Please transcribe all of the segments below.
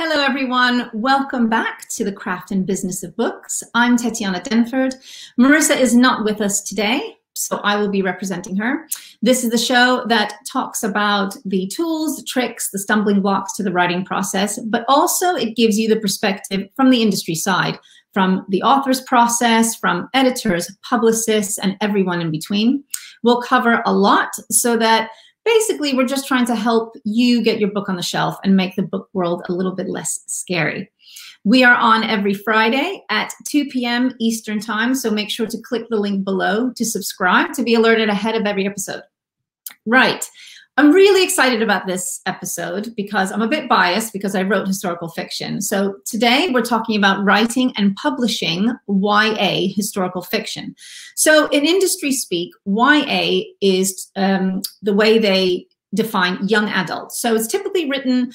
Hello everyone, welcome back to The Craft and Business of Books. I'm Tetyana Denford. Marissa is not with us today, so I will be representing her. This is the show that talks about the tools, the tricks, the stumbling blocks to the writing process, but also it gives you the perspective from the industry side, from the author's process, from editors, publicists, and everyone in between. We'll cover a lot so that basically, we're just trying to help you get your book on the shelf and make the book world a little bit less scary. We are on every Friday at 2 p.m. Eastern time, so make sure to click the link below to subscribe to be alerted ahead of every episode. Right, I'm really excited about this episode because I'm a bit biased because I wrote historical fiction. So today we're talking about writing and publishing YA historical fiction. So in industry speak, YA is the way they define young adults. So it's typically written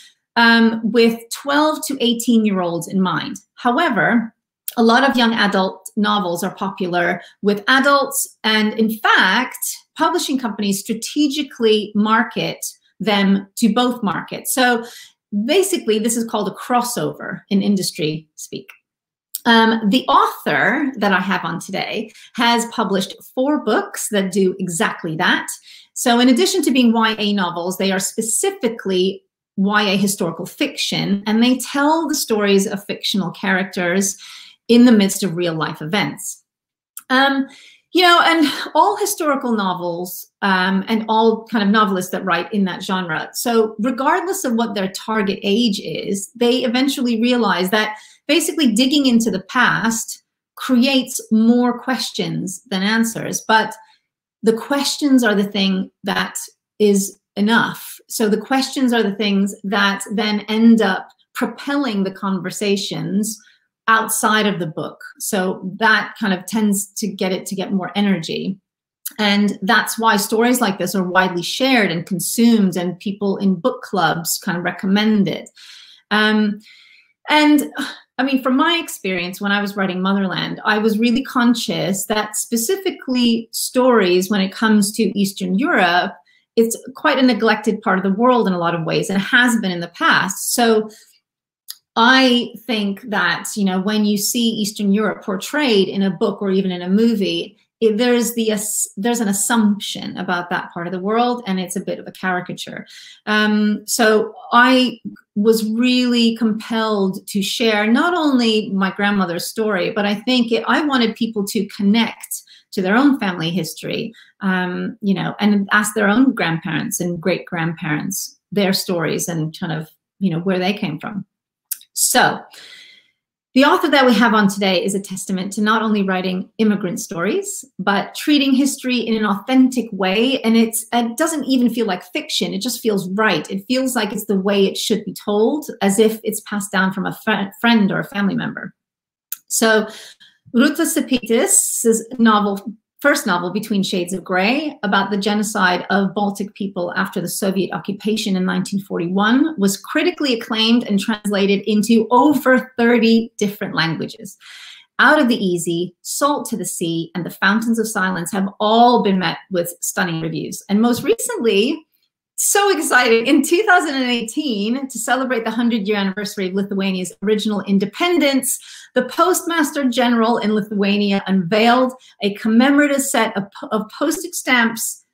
with 12 to 18-year-olds in mind. However, a lot of young adult novels are popular with adults, and in fact, publishing companies strategically market them to both markets. So basically, this is called a crossover in industry speak. The author that I have on today has published 4 books that do exactly that. So in addition to being YA novels, they are specifically YA historical fiction, and they tell the stories of fictional characters in the midst of real life events. You know, and all historical novels and all kind of novelists that write in that genre, so regardless of what their target age is, they eventually realize that basically digging into the past creates more questions than answers, but the questions are the thing that is enough. So the questions are the things that then end up propelling the conversations outside of the book. So that kind of tends to get it to get more energy. And that's why stories like this are widely shared and consumed, and people in book clubs kind of recommend it. And I mean, from my experience, when I was writing Motherland, I was really conscious that specifically stories when it comes to Eastern Europe, it's quite a neglected part of the world in a lot of ways, and has been in the past. So I think that, you know, when you see Eastern Europe portrayed in a book or even in a movie, there's an assumption about that part of the world, and it's a bit of a caricature. So I was really compelled to share not only my grandmother's story, but I think I wanted people to connect to their own family history, you know, and ask their own grandparents and great-grandparents their stories and kind of, you know, where they came from. So the author that we have on today is a testament to not only writing immigrant stories, but treating history in an authentic way. And it doesn't even feel like fiction. It just feels right. It feels like it's the way it should be told, as if it's passed down from a friend or a family member. So Ruta Sepetys' first novel, Between Shades of Gray, about the genocide of Baltic people after the Soviet occupation in 1941, was critically acclaimed and translated into over 30 different languages. Out of the Easy, Salt to the Sea, and The Fountains of Silence have all been met with stunning reviews. And most recently, so exciting, in 2018, to celebrate the 100-year anniversary of Lithuania's original independence, the Postmaster General in Lithuania unveiled a commemorative set of postage stamps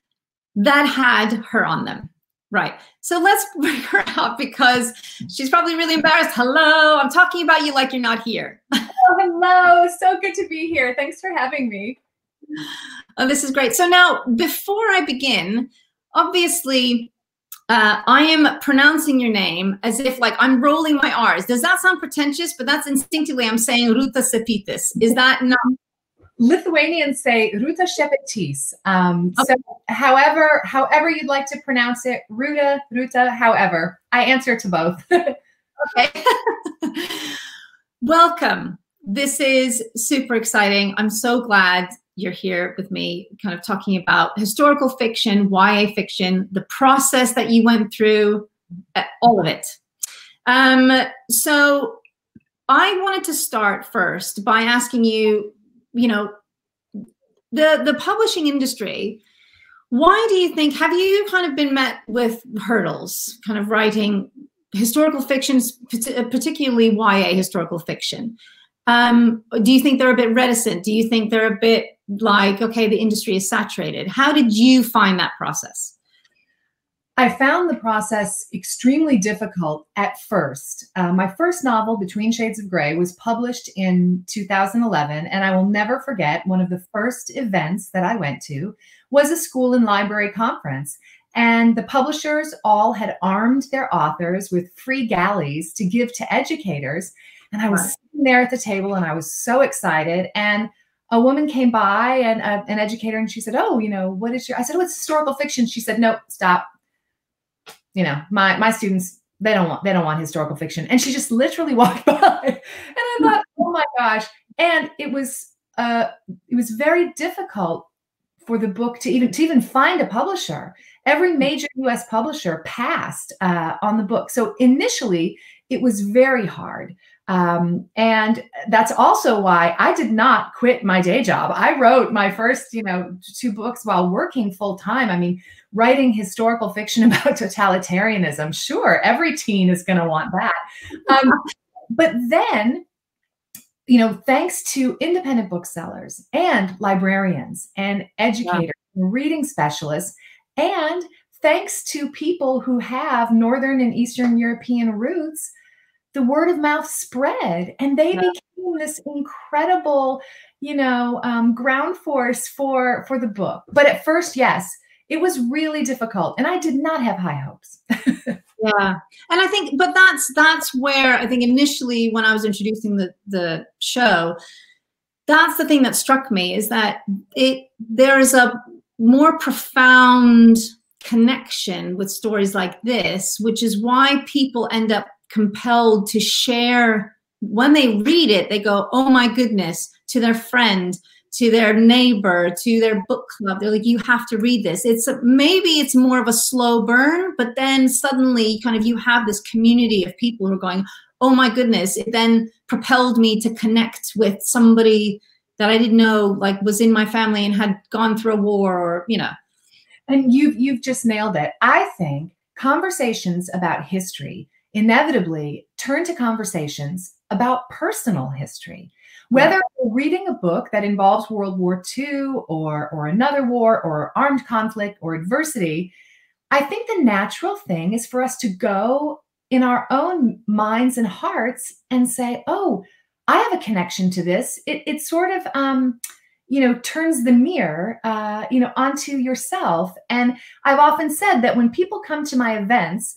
that had her on them. Right, so let's bring her out because she's probably really embarrassed. Hello, I'm talking about you like you're not here. Oh, hello, so good to be here. Thanks for having me. Oh, this is great. So now, before I begin, obviously, I am pronouncing your name as if, like, I'm rolling my R's. Does that sound pretentious? But that's instinctively I'm saying Ruta Sepetys. Is that not? Lithuanians say Ruta Sepetys. Okay. So however you'd like to pronounce it, Ruta, Ruta, however. I answer to both. Okay. Welcome. This is super exciting. I'm so glad you're here with me, kind of talking about historical fiction, YA fiction, the process that you went through, all of it. So I wanted to start first by asking you, you know, the publishing industry, why do you think, have you kind of been met with hurdles, kind of writing historical fiction, particularly YA historical fiction? Do you think they're a bit reticent? Do you think they're a bit like, okay, the industry is saturated? How did you find that process? I found the process extremely difficult at first. My first novel, Between Shades of Gray, was published in 2011, and I will never forget one of the first events that I went to was a school and library conference. And the publishers all had armed their authors with free galleys to give to educators. And I was sitting there at the table and I was so excited. And a woman came by, and an educator, and she said, oh, you know, what is your, I said, oh, it's historical fiction. She said, no, stop. You know, my students, they don't want historical fiction. And she just literally walked by. And I thought, oh my gosh. And it was very difficult for the book to even find a publisher. Every major US publisher passed on the book. So initially it was very hard. And that's also why I did not quit my day job. I wrote my first, you know, 2 books while working full time. I mean, writing historical fiction about totalitarianism, sure, every teen is going to want that. But then, you know, thanks to independent booksellers and librarians and educators and reading specialists, and thanks to people who have Northern and Eastern European roots, the word of mouth spread, and they became this incredible, you know, ground force for the book. But at first, yes, it was really difficult, and I did not have high hopes. And I think, but that's where I think initially when I was introducing the show, that's the thing that struck me, is that there is a more profound connection with stories like this, which is why people end up compelled to share. When they read it, they go, oh my goodness, to their friend, to their neighbor, to their book club. They're like, you have to read this. It's a, maybe it's more of a slow burn, but then suddenly kind of you have this community of people who are going, oh my goodness, it then propelled me to connect with somebody that I didn't know, like, was in my family and had gone through a war, or, you know. And you've just nailed it. I think conversations about history inevitably turn to conversations about personal history. Whether you're reading a book that involves World War II or another war or armed conflict or adversity, I think the natural thing is for us to go in our own minds and hearts and say, oh, I have a connection to this. It sort of, you know, turns the mirror, you know, onto yourself. And I've often said that when people come to my events,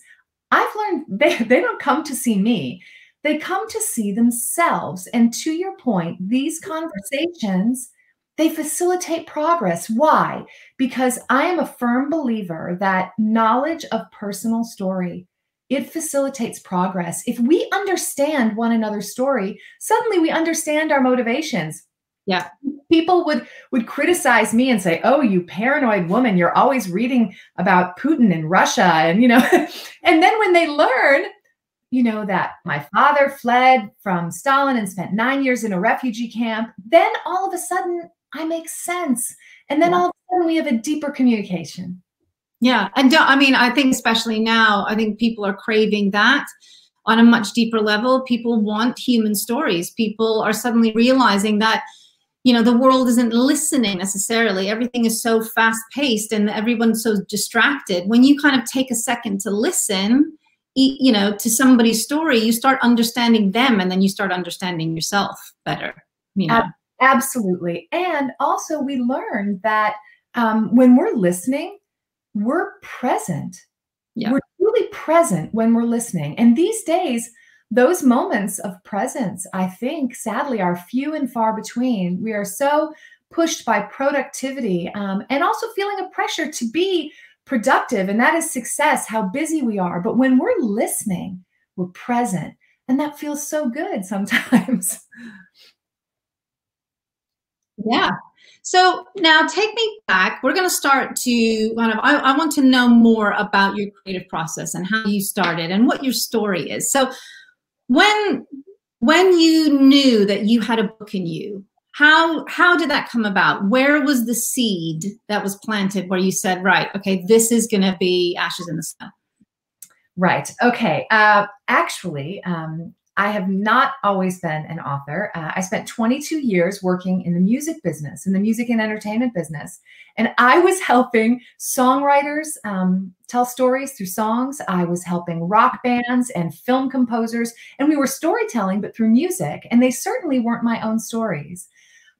I've learned they don't come to see me. They come to see themselves. And to your point, these conversations, they facilitate progress. Why? Because I am a firm believer that knowledge of personal story, it facilitates progress. If we understand one another's story, suddenly we understand our motivations. Yeah. People would criticize me and say, oh, you paranoid woman, you're always reading about Putin and Russia. And, you know, and then when they learn, you know, that my father fled from Stalin and spent 9 years in a refugee camp, then all of a sudden I make sense. And then all of a sudden we have a deeper communication. Yeah. And I mean, I think especially now, I think people are craving that. On a much deeper level, people want human stories. People are suddenly realizing that, you know, the world isn't listening necessarily. Everything is so fast-paced and everyone's so distracted. When you kind of take a second to listen, you know, to somebody's story, you start understanding them, and then you start understanding yourself better. You know? Absolutely. And also we learn that when we're listening, we're present. Yeah. We're really present when we're listening. And these days, those moments of presence, I think, sadly, are few and far between. We are so pushed by productivity and also feeling a pressure to be productive. And that is success, how busy we are. But when we're listening, we're present. And that feels so good sometimes. Yeah. So now take me back. We're going to start to kind of, I want to know more about your creative process and how you started and what your story is. So when you knew that you had a book in you, how did that come about? Where was the seed that was planted where you said, right, okay, this is going to be Ashes in the Sun? Right. Okay. Actually, I have not always been an author. I spent 22 years working in the music business, in the music and entertainment business. And I was helping songwriters tell stories through songs. I was helping rock bands and film composers. And we were storytelling, but through music. And they certainly weren't my own stories.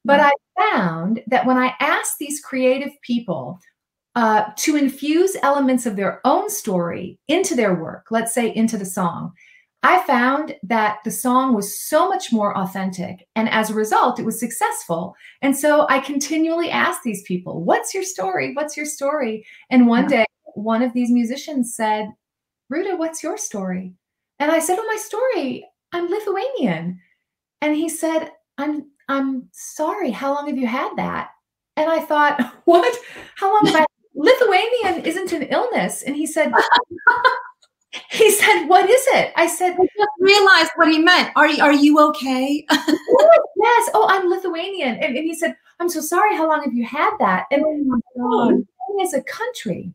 But I found that when I asked these creative people to infuse elements of their own story into their work, let's say into the song, I found that the song was so much more authentic, and as a result, it was successful. And so I continually asked these people, what's your story? What's your story? And one day, one of these musicians said, Ruta, what's your story? And I said, oh, my story, I'm Lithuanian. And he said, I'm sorry, how long have you had that? And I thought, what? How long have I? Lithuanian isn't an illness. And he said, he said, what is it? I said, I just realized what he meant. Are you okay? Yes. Oh, I'm Lithuanian. And he said, I'm so sorry. How long have you had that? And Lithuania is a country.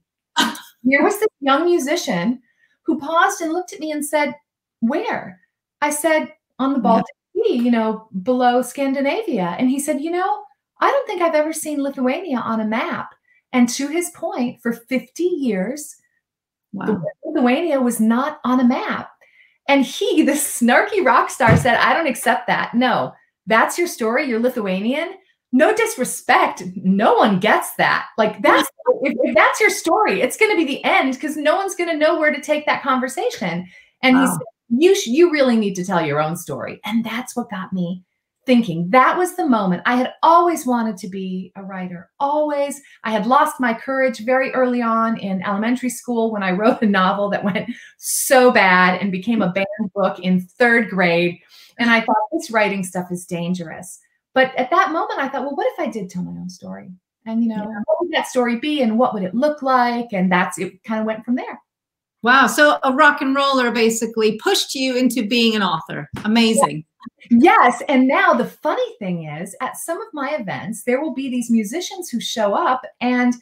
There was this young musician who paused and looked at me and said, where? I said, on the Baltic Sea, you know, below Scandinavia. And he said, you know, I don't think I've ever seen Lithuania on a map. And to his point, for 50 years, wow, Lithuania was not on a map. And he, the snarky rock star, said, I don't accept that. No, that's your story. You're Lithuanian. No disrespect. No one gets that. Like, that's, if that's your story, it's going to be the end, because no one's going to know where to take that conversation. And wow, he said, you really need to tell your own story. And that's what got me thinking. That was the moment. I had always wanted to be a writer, always. I had lost my courage very early on in elementary school when I wrote a novel that went so bad and became a banned book in 3rd grade. And I thought, this writing stuff is dangerous. But at that moment, I thought, well, what if I did tell my own story? And, you know, what would that story be and what would it look like? And that's, it kind of went from there. Wow. So a rock and roller basically pushed you into being an author. Amazing. Yeah. Yes. And now the funny thing is, at some of my events, there will be these musicians who show up and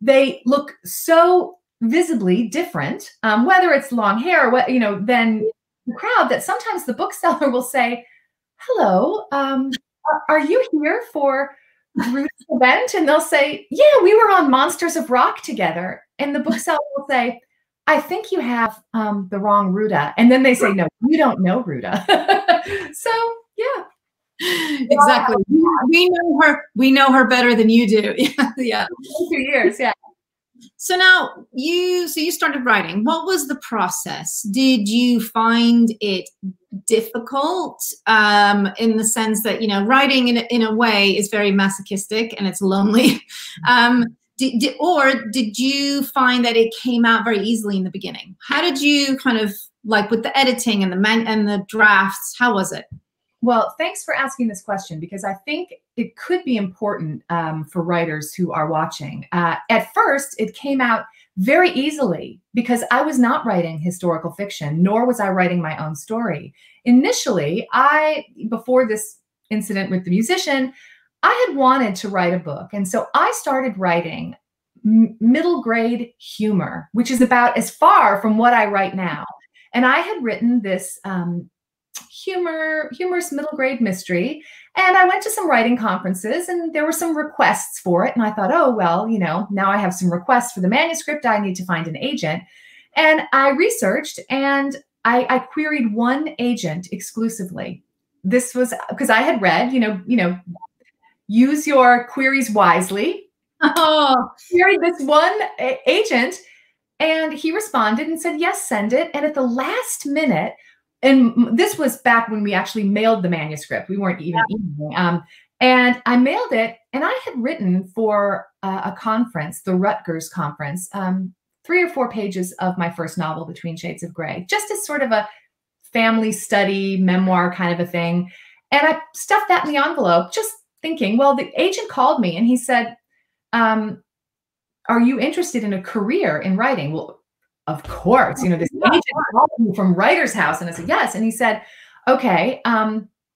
they look so visibly different, whether it's long hair, or, you know, than the crowd, that sometimes the bookseller will say, hello, are you here for Ruta's event? And they'll say, yeah, we were on Monsters of Rock together. And the bookseller will say, I think you have the wrong Ruta. And then they say, no, you don't know Ruta. So, yeah. Exactly. Wow. We know her better than you do. Yeah. 2 years, yeah. So now you started writing. What was the process? Did you find it difficult in the sense that, you know, writing in a way is very masochistic and it's lonely? Or did you find that it came out very easily in the beginning? How did you kind of, like, with the editing and the drafts, how was it? Well, thanks for asking this question, because I think it could be important for writers who are watching. At first, it came out very easily because I was not writing historical fiction, nor was I writing my own story. Initially, before this incident with the musician, I had wanted to write a book. And so I started writing middle grade humor, which is about as far from what I write now. And I had written this humorous middle grade mystery. And I went to some writing conferences and there were some requests for it. And I thought, oh, well, you know, now I have some requests for the manuscript. I need to find an agent. And I researched and I queried one agent exclusively. This was because I had read, you know, use your queries wisely. Oh, queried this one agent, and he responded and said, yes, send it. And at the last minute, and this was back when we actually mailed the manuscript. We weren't even emailing. And I mailed it, and I had written for a conference, the Rutgers Conference, 3 or 4 pages of my first novel, Between Shades of Gray, just as sort of a family study memoir kind of a thing. And I stuffed that in the envelope, just thinking, well, the agent called me and he said, are you interested in a career in writing? Well, of course, you know, this agent called me from Writer's House. And I said, yes. And he said, okay,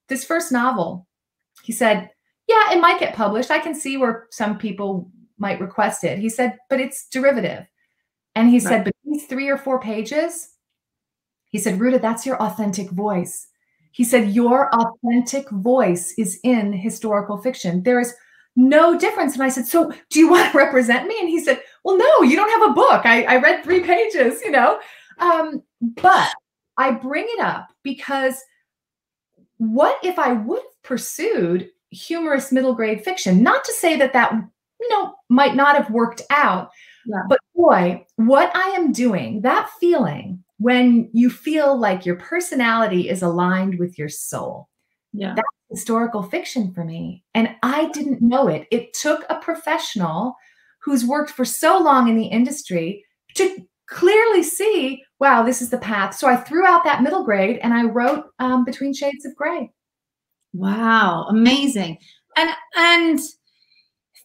this first novel, he said, yeah, it might get published. I can see where some people might request it. He said, but it's derivative. And he said, but these 3 or 4 pages, He said, Ruta, that's your authentic voice. He said, your authentic voice is in historical fiction. There is no difference. And I said, so do you want to represent me? And he said, well, no, you don't have a book. I read 3 pages, you know. But I bring it up because what if I would have pursued humorous middle grade fiction? Not to say that that, you know, might not have worked out, yeah. But boy, what I am doing, that feeling when you feel like your personality is aligned with your soul, yeah, that's historical fiction for me. And I didn't know it. It took a professional who's worked for so long in the industry to clearly see, wow, this is the path. So I threw out that middle grade and I wrote Between Shades of Gray. Wow, amazing. And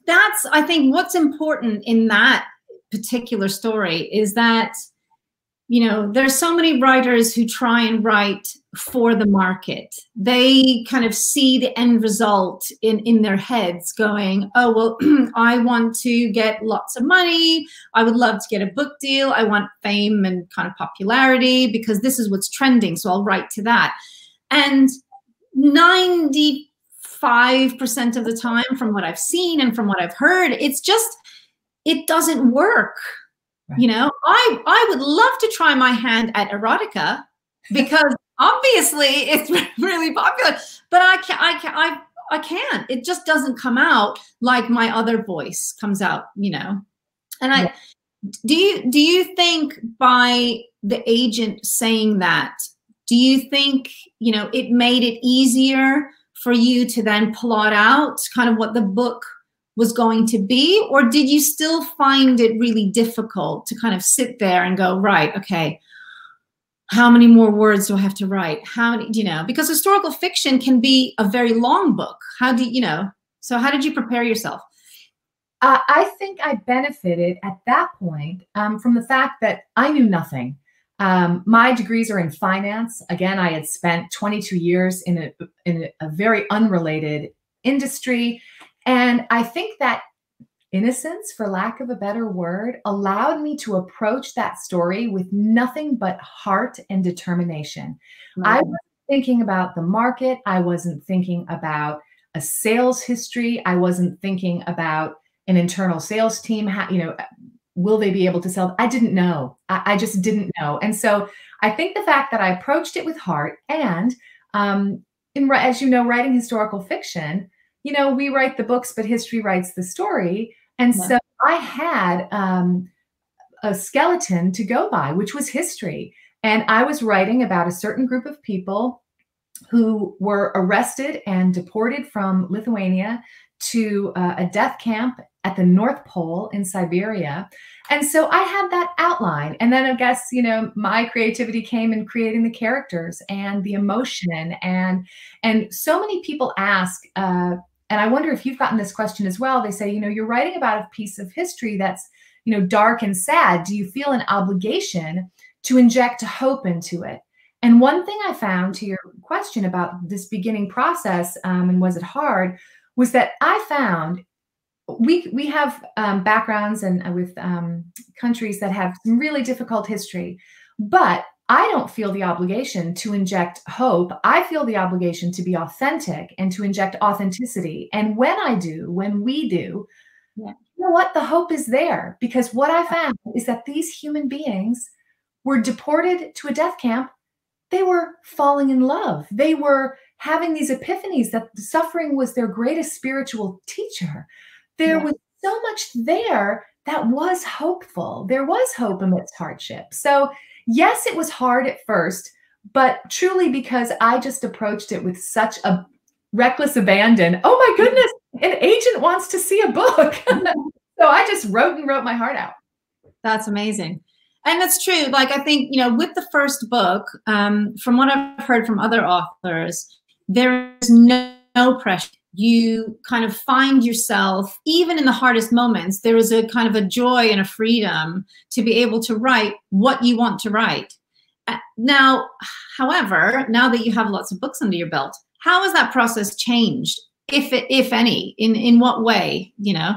that's, I think, what's important in that particular story is that, you know, there's so many writers who try and write for the market. They kind of see the end result in their heads going, oh, well, I want to get lots of money. I would love to get a book deal. I want fame and kind of popularity because this is what's trending. So I'll write to that. And 95% of the time from what I've seen and from what I've heard, it's just, it doesn't work. Right. You know, I would love to try my hand at erotica because obviously it's really popular, but I can't. It just doesn't come out like my other voice comes out, you know. And I, yeah. do you think by the agent saying that, do you think, you know, it made it easier for you to then plot out kind of what the book was going to be? Or did you still find it really difficult to kind of sit there and go, right, okay, how many more words do I have to write? How many, you know, because historical fiction can be a very long book. How do you know? So how did you prepare yourself? I think I benefited at that point from the fact that I knew nothing. My degrees are in finance. Again, I had spent 22 years in a very unrelated industry. And I think that innocence, for lack of a better word, allowed me to approach that story with nothing but heart and determination. Mm-hmm. I wasn't thinking about the market. I wasn't thinking about a sales history. I wasn't thinking about an internal sales team. How, you know, will they be able to sell? I didn't know. I just didn't know. And so I think the fact that I approached it with heart and, as you know, writing historical fiction, you know, we write the books, but history writes the story. And yeah. So I had a skeleton to go by, which was history. And I was writing about a certain group of people who were arrested and deported from Lithuania to a death camp at the North Pole in Siberia. And so I had that outline. And then I guess, you know, my creativity came in creating the characters and the emotion. And so many people ask, and I wonder if you've gotten this question as well. They say, you know, you're writing about a piece of history that's, you know, dark and sad. Do you feel an obligation to inject hope into it? And one thing I found to your question about this beginning process, and was it hard, was that I found we have backgrounds and with countries that have some really difficult history, but I don't feel the obligation to inject hope. I feel the obligation to be authentic and to inject authenticity. And when I do, when we do, yeah. You know what? The hope is there because what I found is that these human beings were deported to a death camp. They were falling in love. They were having these epiphanies that suffering was their greatest spiritual teacher. There was so much there that was hopeful. There was hope amidst hardship. So yes, it was hard at first, but truly because I just approached it with such a reckless abandon. Oh my goodness, an agent wants to see a book. So I just wrote my heart out. That's amazing. And that's true. Like, I think, you know, with the first book, from what I've heard from other authors, there is no pressure. You kind of find yourself, even in the hardest moments, there is a kind of a joy and a freedom to be able to write what you want to write. Now, however, now that you have lots of books under your belt, how has that process changed, if any? In what way, you know?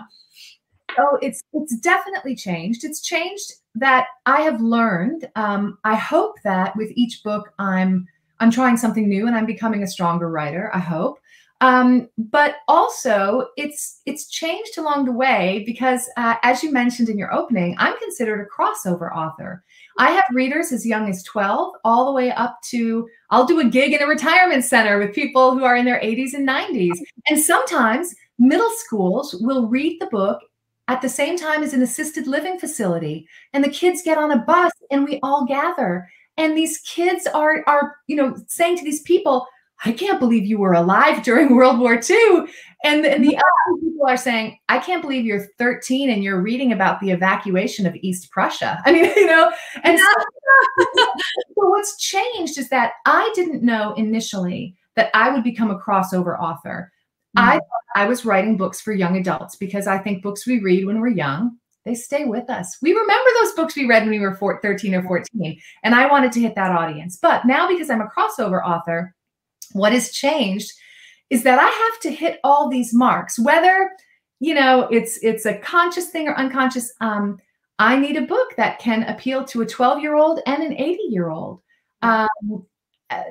Oh, it's definitely changed. It's changed that I have learned. I hope that with each book, I'm trying something new and I'm becoming a stronger writer, I hope. But also it's changed along the way because as you mentioned in your opening, I'm considered a crossover author. I have readers as young as 12 all the way up to, I'll do a gig in a retirement center with people who are in their 80s and 90s. And sometimes middle schools will read the book at the same time as an assisted living facility. And the kids get on a bus and we all gather. And these kids are you know, saying to these people, I can't believe you were alive during World War II. And the other people are saying, I can't believe you're 13 and you're reading about the evacuation of East Prussia. I mean, you know, and so, so what's changed is that I didn't know initially that I would become a crossover author. Mm-hmm. I thought I was writing books for young adults because I think books we read when we're young, they stay with us. We remember those books we read when we were 13 or 14. And I wanted to hit that audience. But now because I'm a crossover author, what has changed is that I have to hit all these marks, whether, you know, it's a conscious thing or unconscious. I need a book that can appeal to a 12-year-old and an 80-year-old,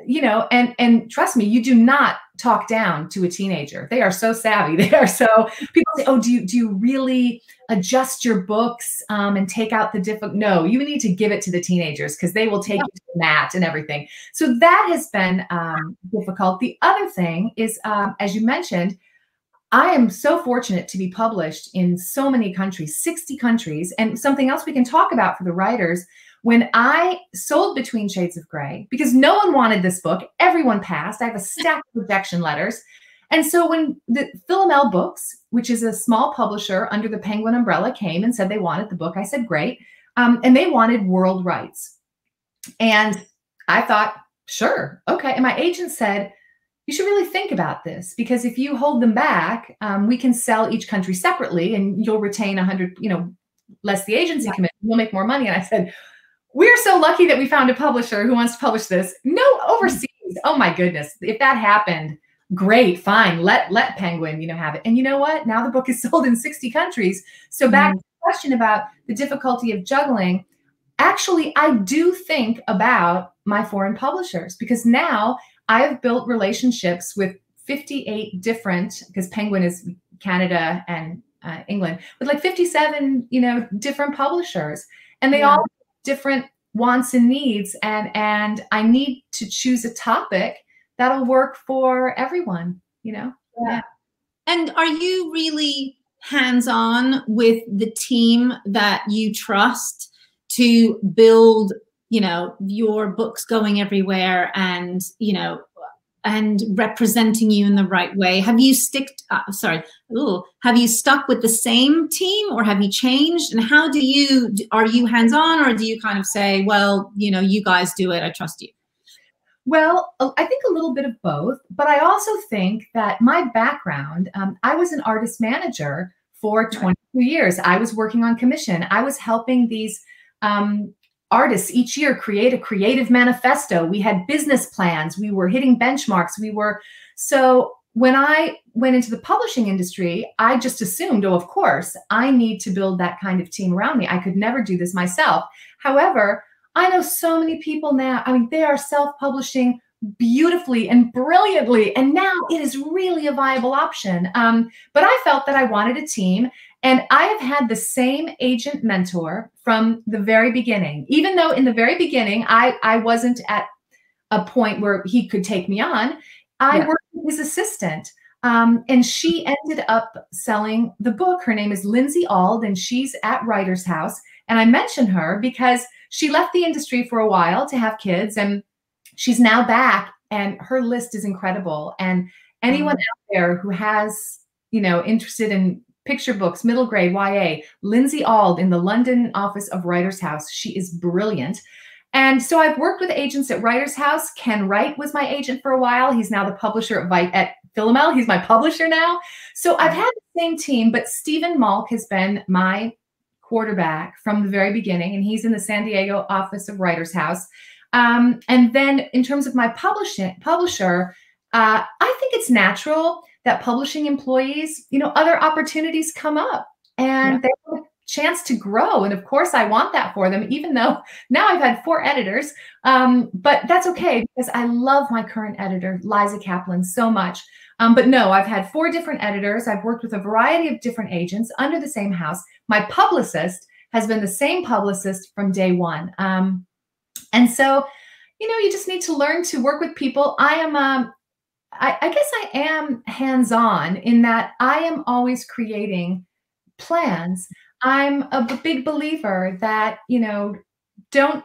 you know, and trust me, you do not talk down to a teenager. They are so savvy. They are so, people say, oh, do you really adjust your books and take out the difficult? No, you need to give it to the teenagers because they will take you to the mat and everything. So that has been difficult. The other thing is, as you mentioned, I am so fortunate to be published in so many countries, 60 countries, and something else we can talk about for the writers. When I sold Between Shades of Gray, because no one wanted this book, everyone passed. I have a stack of rejection letters. And so when the Philomel Books, which is a small publisher under the Penguin umbrella, came and said they wanted the book, I said, great. And they wanted world rights. And I thought, sure, okay. And my agent said, you should really think about this because if you hold them back, we can sell each country separately and you'll retain 100, you know, less the agency commission, you'll make more money. And I said, we're so lucky that we found a publisher who wants to publish this. No overseas. Oh my goodness. If that happened, great, fine. Let Penguin, you know, have it. And you know what? Now the book is sold in 60 countries. So back to the question about the difficulty of juggling. Actually, I do think about my foreign publishers because now I have built relationships with 58 different, because Penguin is Canada and England, with like 57, you know, different publishers. And they all different wants and needs, and I need to choose a topic that'll work for everyone, you know? Yeah. And are you really hands-on with the team that you trust to build, you know, your books going everywhere and, you know, and representing you in the right way? Have you stuck with the same team or have you changed? And how do you, are you hands-on or do you kind of say, well, you know, you guys do it, I trust you? Well, I think a little bit of both, but I also think that my background, I was an artist manager for 22 years. I was working on commission. I was helping these, artists each year create a creative manifesto. We had business plans. We were hitting benchmarks. We were, so when I went into the publishing industry, I just assumed, oh, of course, I need to build that kind of team around me. I could never do this myself. However, I know so many people now, I mean, they are self-publishing beautifully and brilliantly, and now it is really a viable option. But I felt that I wanted a team. And I have had the same agent mentor from the very beginning, even though in the very beginning, I wasn't at a point where he could take me on. I worked with his assistant and she ended up selling the book. Her name is Lindsay Auld and she's at Writer's House. And I mention her because she left the industry for a while to have kids and she's now back and her list is incredible. And anyone out there who has, you know, interested in picture books, middle grade, YA, Lindsay Auld in the London office of Writer's House. She is brilliant. And so I've worked with agents at Writer's House. Ken Wright was my agent for a while. He's now the publisher at Philomel. He's my publisher now. So I've had the same team, but Stephen Malk has been my quarterback from the very beginning. And he's in the San Diego office of Writer's House. And then in terms of my publisher, I think it's natural that publishing employees, you know, other opportunities come up. and they have a chance to grow. And of course I want that for them, even though now I've had 4 editors, but that's okay because I love my current editor, Liza Kaplan, so much. But no, I've had 4 different editors. I've worked with a variety of different agents under the same house. My publicist has been the same publicist from day one. And so, you know, you just need to learn to work with people. I am, I guess I am hands-on in that I am always creating plans. I'm a big believer that, you know, don't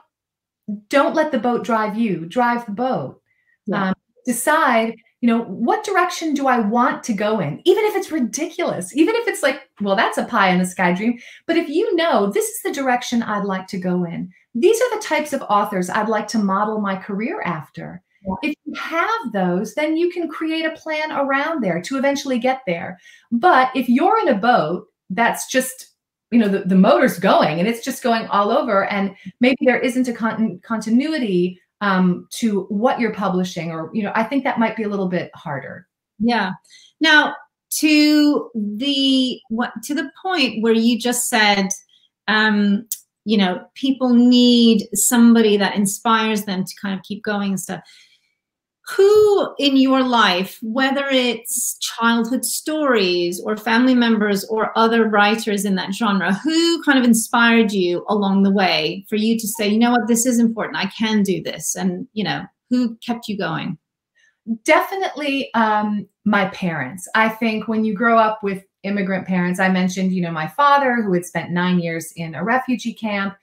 let the boat drive you, drive the boat. Yeah. Decide, you know, what direction do I want to go in? Even if it's ridiculous, even if it's like, well, that's a pie in the sky dream. But if you know, this is the direction I'd like to go in. These are the types of authors I'd like to model my career after. If you have those, then you can create a plan around there to eventually get there. But if you're in a boat that's just, you know, the motor's going and it's just going all over, and maybe there isn't a continuity to what you're publishing, or, you know, I think that might be a little bit harder. Yeah. Now, to the point where you just said, you know, people need somebody that inspires them to kind of keep going and stuff. Who in your life, whether it's childhood stories or family members or other writers in that genre, who kind of inspired you along the way for you to say, you know what, this is important, I can do this? And, you know, who kept you going? Definitely my parents. I think when you grow up with immigrant parents, I mentioned, you know, my father, who had spent 9 years in a refugee camp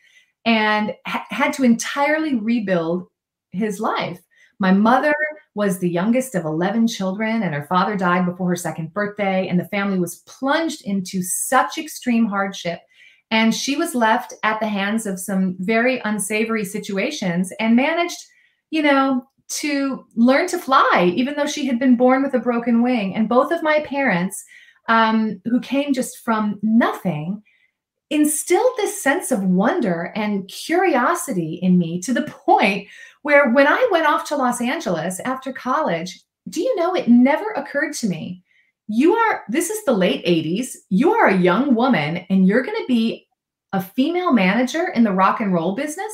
and had to entirely rebuild his life. My mother was the youngest of 11 children, and her father died before her 2nd birthday, and the family was plunged into such extreme hardship. And she was left at the hands of some very unsavory situations and managed, you know, to learn to fly, even though she had been born with a broken wing. And both of my parents, who came just from nothing, instilled this sense of wonder and curiosity in me to the point where when I went off to Los Angeles after college, do you know, it never occurred to me, this is the late 80s, you are a young woman and you're going to be a female manager in the rock and roll business.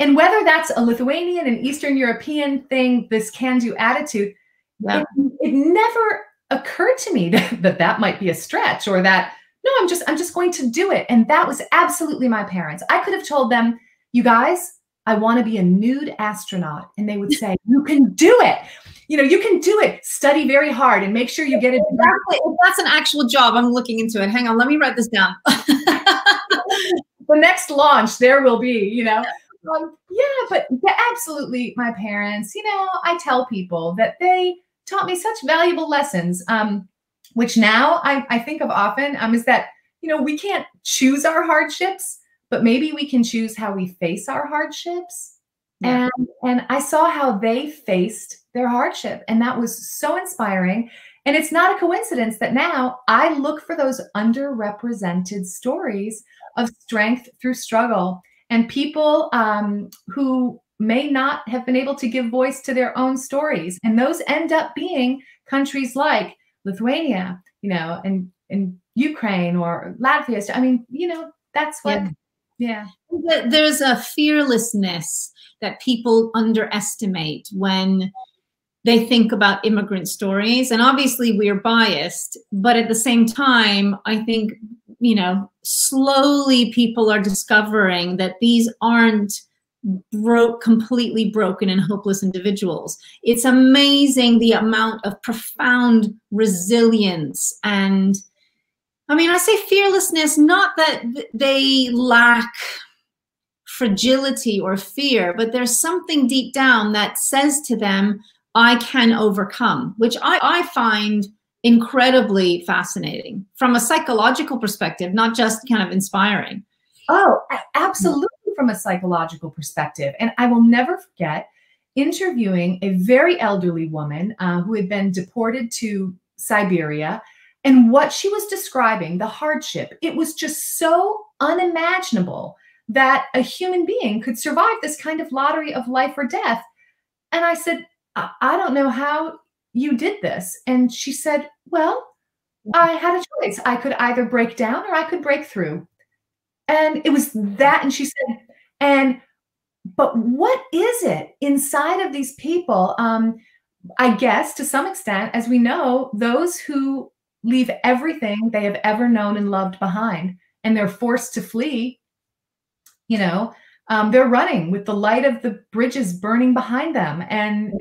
And whether that's a Lithuanian and Eastern European thing, this can-do attitude, yeah, it never occurred to me that might be a stretch, or that, no, I'm just going to do it. And that was absolutely my parents. I could have told them, you guys, I want to be a nude astronaut. And they would say, you can do it. You know, you can do it. Study very hard and make sure you get it. Exactly. If that's an actual job, I'm looking into it. Hang on, let me write this down. The next launch, there will be, you know. Yeah, but absolutely my parents. You know, I tell people that they taught me such valuable lessons, which now I think of often, is that, you know, we can't choose our hardships, but maybe we can choose how we face our hardships. Yeah. And I saw how they faced their hardship, and that was so inspiring. And it's not a coincidence that now I look for those underrepresented stories of strength through struggle, and people who may not have been able to give voice to their own stories. And those end up being countries like Lithuania, you know, and Ukraine or Latvia. I mean, you know, that's what, yeah. There's a fearlessness that people underestimate when they think about immigrant stories. And obviously we're biased, but at the same time, I think, you know, slowly people are discovering that these aren't completely broken and hopeless individuals. It's amazing the amount of profound resilience, and I mean, I say fearlessness, not that they lack fragility or fear, but there's something deep down that says to them, I can overcome, which I find incredibly fascinating from a psychological perspective, not just kind of inspiring. Oh, absolutely. From a psychological perspective. And I will never forget interviewing a very elderly woman who had been deported to Siberia, and what she was describing, the hardship, it was just so unimaginable that a human being could survive this kind of lottery of life or death. And I said, I don't know how you did this. And she said, well, I had a choice. I could either break down or I could break through. And it was that. And she said, but what is it inside of these people? I guess to some extent, as we know, those who leave everything they have ever known and loved behind, and they're forced to flee, you know, they're running with the light of the bridges burning behind them. And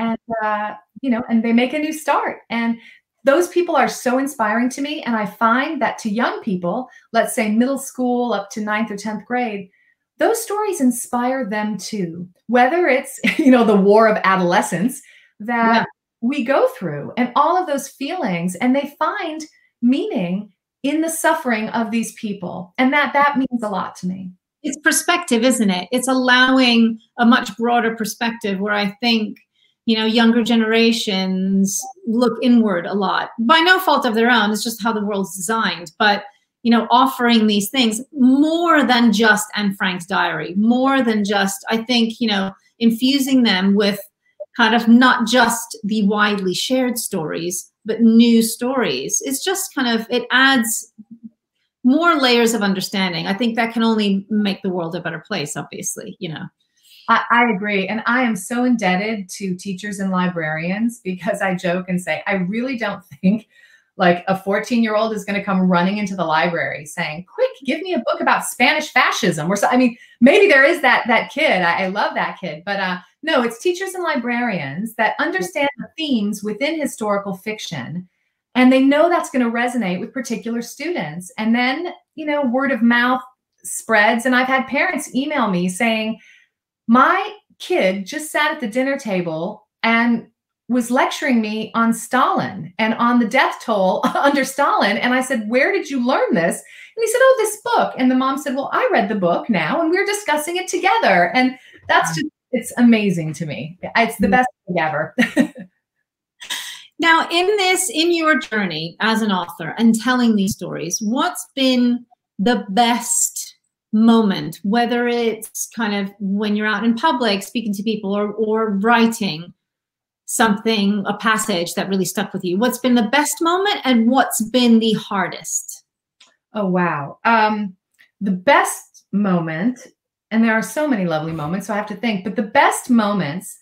they make a new start. And those people are so inspiring to me. And I find that to young people, let's say middle school up to 9th or 10th grade, those stories inspire them too, whether it's, you know, the war of adolescence that we go through and all of those feelings, and they find meaning in the suffering of these people. And that means a lot to me. It's perspective, isn't it? It's allowing a much broader perspective where I think, you know, younger generations look inward a lot by no fault of their own. It's just how the world's designed. But, you know, offering these things more than just Anne Frank's diary, more than just, I think, you know, infusing them with kind of not just the widely shared stories, but new stories. It's just kind of, it adds more layers of understanding. I think that can only make the world a better place, obviously, you know. I agree. And I am so indebted to teachers and librarians, because I joke and say, I really don't think like a 14-year-old is going to come running into the library saying, quick, give me a book about Spanish fascism. Or so, I mean, maybe there is that kid. I love that kid. But no, it's teachers and librarians that understand the themes within historical fiction. And they know that's going to resonate with particular students. And then, you know, word of mouth spreads. And I've had parents email me saying, my kid just sat at the dinner table and was lecturing me on Stalin and on the death toll under Stalin. And I said, where did you learn this? And he said, oh, this book. And the mom said, well, I read the book now and we're discussing it together. And that's just, it's amazing to me. It's the best thing ever. Now, in your journey as an author and telling these stories, what's been the best moment, whether it's kind of when you're out in public speaking to people or writing something, a passage that really stuck with you? What's been the best moment and what's been the hardest? Oh, wow. The best moment, and there are so many lovely moments, so I have to think, but the best moments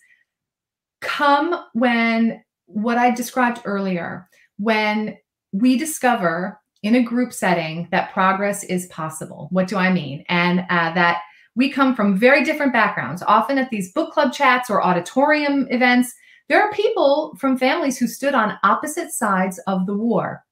come when what I described earlier, when we discover in a group setting that progress is possible. What do I mean? And that we come from very different backgrounds. Often at these book club chats or auditorium events, there are people from families who stood on opposite sides of the war,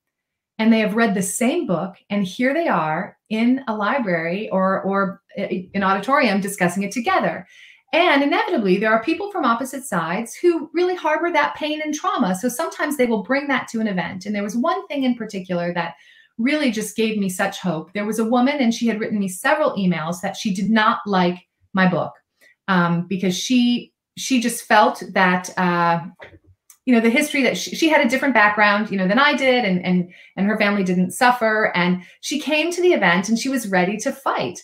and they have read the same book, and here they are in a library or an auditorium discussing it together. And inevitably, there are people from opposite sides who really harbor that pain and trauma. So sometimes they will bring that to an event. And there was one thing in particular that really just gave me such hope. There was a woman, and she had written me several emails that she did not like my book because she just felt that, you know, the history that she had a different background, you know, than I did, and her family didn't suffer. And she came to the event and she was ready to fight.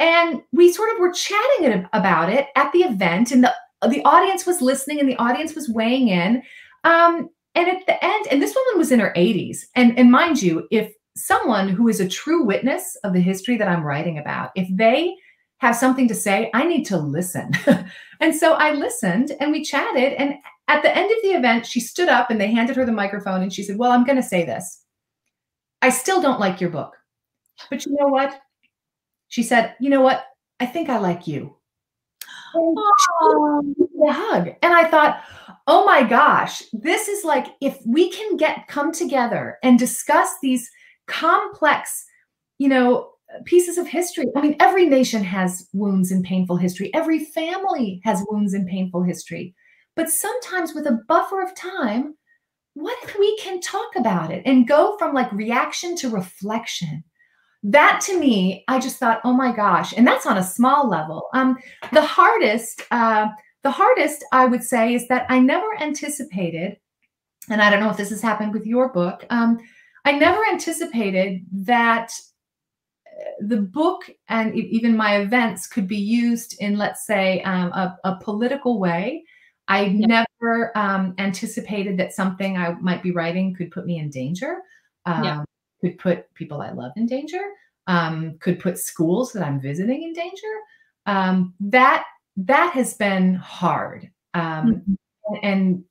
And we sort of were chatting about it at the event, and the audience was listening and the audience was weighing in. And at the end, and this woman was in her 80s. And mind you, if someone who is a true witness of the history that I'm writing about, if they have something to say, I need to listen. And so I listened and we chatted. And at the end of the event, she stood up and they handed her the microphone and she said, well, I'm going to say this. I still don't like your book, but you know what? She said, you know what? I think I like you. And she gave me a hug. And I thought, oh my gosh, this is like, if we can come together and discuss these complex, you know, pieces of history. I mean, every nation has wounds and painful history. Every family has wounds and painful history. But sometimes with a buffer of time, what if we can talk about it and go from like reaction to reflection? That to me, I just thought, oh my gosh. And that's on a small level. The hardest I would say is that I never anticipated, and I don't know if this has happened with your book. I never anticipated that the book and even my events could be used in, let's say, a political way. I never anticipated that something I might be writing could put me in danger. could put people I love in danger, could put schools that I'm visiting in danger. That has been hard and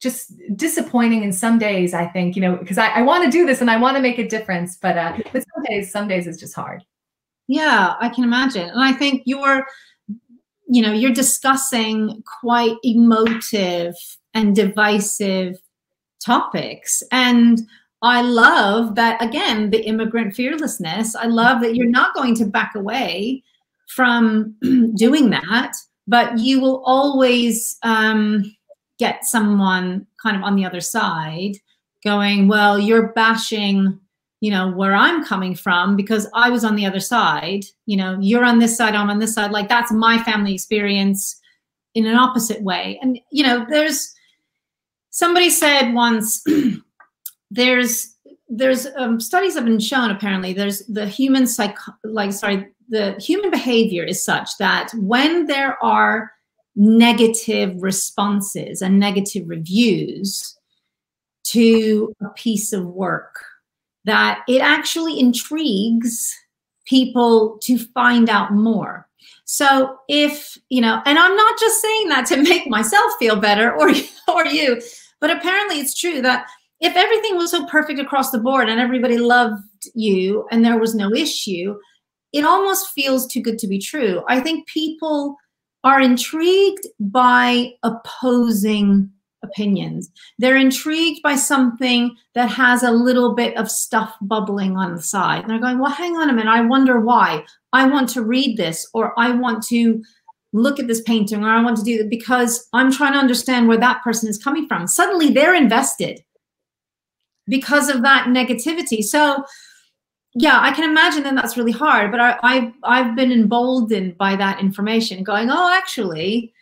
just disappointing. And some days I think, you know, because I want to do this and I want to make a difference, but some days it's just hard. Yeah, I can imagine. And I think you're discussing quite emotive and divisive topics. And I love that, again, the immigrant fearlessness. I love that you're not going to back away from doing that, but you will always get someone kind of on the other side going, well, you're bashing, you know, where I'm coming from because I was on the other side, you know, you're on this side, I'm on this side. Like, that's my family experience in an opposite way. And, you know, somebody said once, studies have been shown, apparently, the human behavior is such that when there are negative responses and negative reviews to a piece of work, that it actually intrigues people to find out more. So if, you know, and I'm not just saying that to make myself feel better or you, but apparently it's true that if everything was so perfect across the board and everybody loved you and there was no issue, it almost feels too good to be true. I think people are intrigued by opposing opinions. They're intrigued by something that has a little bit of stuff bubbling on the side. And they're going, well, hang on a minute. I wonder why. I want to read this, or I want to look at this painting, or I want to do that because I'm trying to understand where that person is coming from. Suddenly they're invested because of that negativity. So yeah, I can imagine that that's really hard, but I've been emboldened by that information going, oh, actually,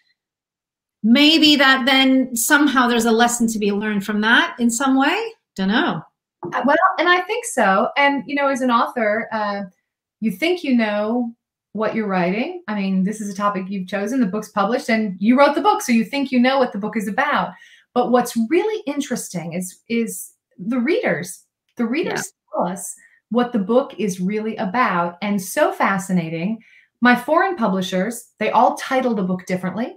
maybe that then somehow there's a lesson to be learned from that in some way. Don't know. Well, and I think so. And, you know, as an author, you think you know what you're writing. I mean, this is a topic you've chosen, the book's published, and you wrote the book, so you think you know what the book is about. But what's really interesting is the readers. The readers tell us what the book is really about. And so fascinating. My foreign publishers, they all title the book differently.